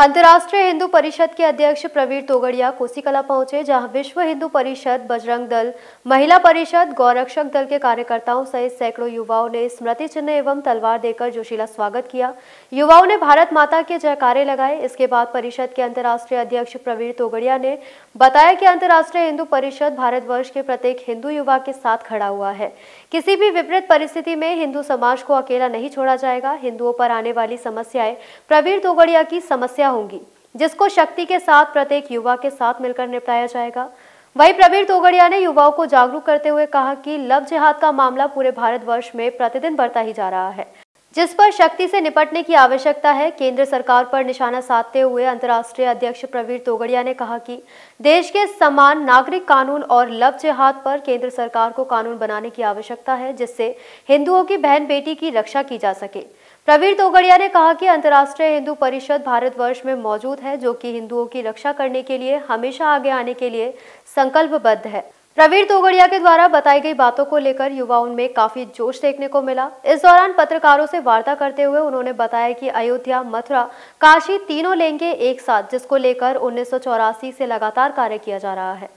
अंतर्राष्ट्रीय हिंदू परिषद के अध्यक्ष प्रवीर तोगड़िया कोसीकला पहुंचे, जहां विश्व हिंदू परिषद, बजरंग दल, महिला परिषद, गौरक्षक दल के कार्यकर्ताओं सहित सैकड़ों युवाओं ने स्मृति चिन्ह एवं तलवार देकर जोशीला स्वागत किया। युवाओं ने भारत माता के जयकारे लगाए। इसके बाद परिषद के अंतर्राष्ट्रीय अध्यक्ष प्रवीर तोगड़िया ने बताया कि अंतर्राष्ट्रीय हिंदू परिषद भारतवर्ष के प्रत्येक हिंदू युवा के साथ खड़ा हुआ है। किसी भी विपरीत परिस्थिति में हिंदू समाज को अकेला नहीं छोड़ा जाएगा। हिंदुओं पर आने वाली समस्याएं प्रवीर तोगड़िया की समस्या होंगी, जिसको शक्ति के साथ प्रत्येक युवा के साथ मिलकर निपटाया जाएगा। वहीं प्रवीर तोगड़िया ने युवाओं को जागरूक करते हुए कहा कि लव जिहाद का मामला पूरे भारतवर्ष में प्रतिदिन बढ़ता ही जा रहा है, जिस पर शक्ति से निपटने की आवश्यकता है। केंद्र सरकार पर निशाना साधते हुए अंतर्राष्ट्रीय अध्यक्ष प्रवीर तोगड़िया ने कहा कि देश के समान नागरिक कानून और लव जिहाद पर केंद्र सरकार को कानून बनाने की आवश्यकता है, जिससे हिंदुओं की बहन बेटी की रक्षा की जा सके। प्रवीर तोगड़िया ने कहा कि अंतर्राष्ट्रीय हिंदू परिषद भारतवर्ष में मौजूद है, जो कि हिंदुओं की रक्षा करने के लिए हमेशा आगे आने के लिए संकल्पबद्ध है। प्रवीर तोगड़िया के द्वारा बताई गई बातों को लेकर युवाओं में काफी जोश देखने को मिला। इस दौरान पत्रकारों से वार्ता करते हुए उन्होंने बताया कि अयोध्या, मथुरा, काशी तीनों लेंगे एक साथ, जिसको लेकर 1984 से लगातार कार्य किया जा रहा है।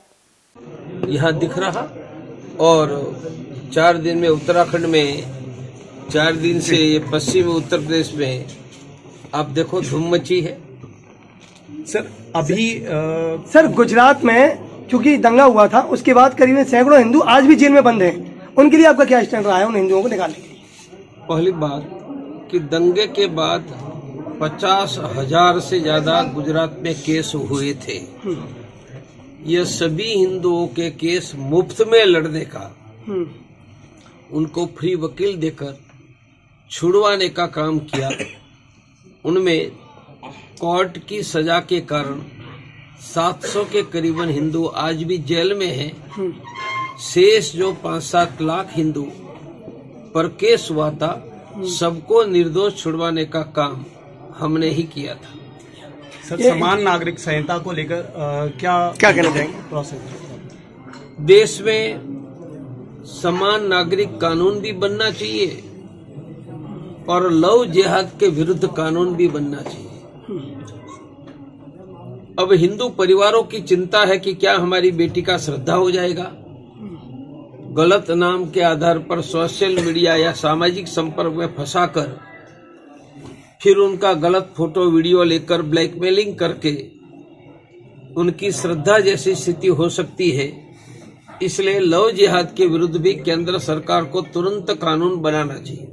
यहाँ दिख रहा और 4 दिन में उत्तराखंड में, 4 दिन से ये पश्चिम उत्तर प्रदेश में आप देखो धूम मची है। सर अभी सर गुजरात में चूंकि दंगा हुआ था, उसके बाद करीबन सैकड़ों हिंदू आज भी जेल में बंद हैं। उनके लिए आपका क्या स्टैंड रहा है उन हिंदुओं को निकालने के लिए? पहली बात कि दंगे के बाद 50,000 से ज्यादा गुजरात में केस हुए थे। यह सभी हिंदुओं के केस मुफ्त में लड़ने का, उनको फ्री वकील देकर छुड़वाने का काम किया। उनमें कोर्ट की सजा के कारण 700 के करीबन हिंदू आज भी जेल में हैं। शेष जो 5-7 लाख हिंदू पर केस हुआ था, सबको निर्दोष छुड़वाने का काम हमने ही किया था। सर समान नागरिक संहिता को लेकर क्या कहना चाहेंगे? प्रोसेस देश में समान नागरिक कानून भी बनना चाहिए और लव जिहाद के विरुद्ध कानून भी बनना चाहिए। अब हिंदू परिवारों की चिंता है कि क्या हमारी बेटी का श्रद्धा हो जाएगा। गलत नाम के आधार पर सोशल मीडिया या सामाजिक संपर्क में फंसाकर फिर उनका गलत फोटो वीडियो लेकर ब्लैकमेलिंग करके उनकी श्रद्धा जैसी स्थिति हो सकती है। इसलिए लव जिहाद के विरुद्ध भी केंद्र सरकार को तुरंत कानून बनाना चाहिए।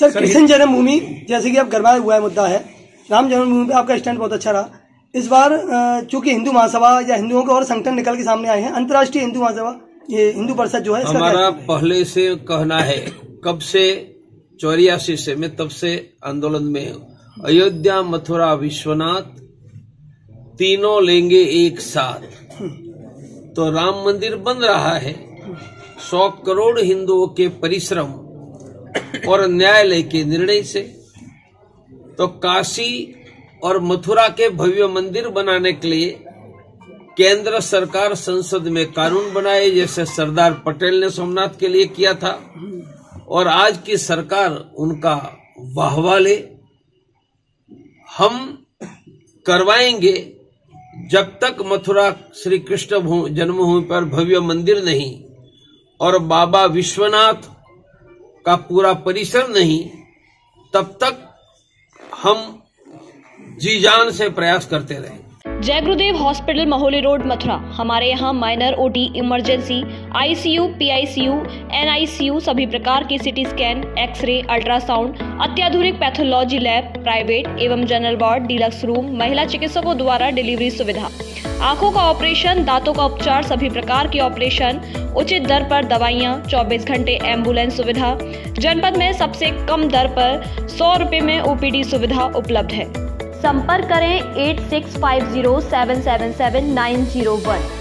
सर कृष्ण जन्मभूमि जैसे कि आप गरमाया हुआ है मुद्दा है, राम जन्मभूमि पे आपका स्टैंड बहुत अच्छा रहा। इस बार चूंकि हिंदू महासभा या हिंदुओं के और संगठन निकल के सामने आए हैं, अंतर्राष्ट्रीय हिंदू महासभा, ये हिंदू परिषद जो है, हमारा पहले से कहना है, कब से 84 से मैं तब से आंदोलन में हूँ। अयोध्या, मथुरा, विश्वनाथ तीनों लेंगे एक साथ। तो राम मंदिर बन रहा है, 100 करोड़ हिंदुओं के परिश्रम और न्यायालय के निर्णय से। तो काशी और मथुरा के भव्य मंदिर बनाने के लिए केंद्र सरकार संसद में कानून बनाए, जैसे सरदार पटेल ने सोमनाथ के लिए किया था, और आज की सरकार उनका वाहवा ले। हम करवाएंगे जब तक मथुरा श्री कृष्ण जन्मभूमि पर भव्य मंदिर नहीं और बाबा विश्वनाथ का पूरा परिसर नहीं, तब तक हम जी जान से प्रयास करते रहे। जय गुरुदेव हॉस्पिटल, महोली रोड, मथुरा। हमारे यहाँ minor, OT, emergency, ICU, PICU, NICU, सभी प्रकार के सीटी स्कैन, एक्सरे, अल्ट्रासाउंड, अत्याधुनिक पैथोलॉजी लैब, प्राइवेट एवं जनरल वार्ड, डीलक्स रूम, महिला चिकित्सकों द्वारा डिलीवरी सुविधा, आंखों का ऑपरेशन, दांतों का उपचार, सभी प्रकार के ऑपरेशन, उचित दर पर दवाइयाँ, 24 घंटे एम्बुलेंस सुविधा। जनपद में सबसे कम दर पर 100 रुपये में ओपीडी सुविधा उपलब्ध है। संपर्क करें 8650777901।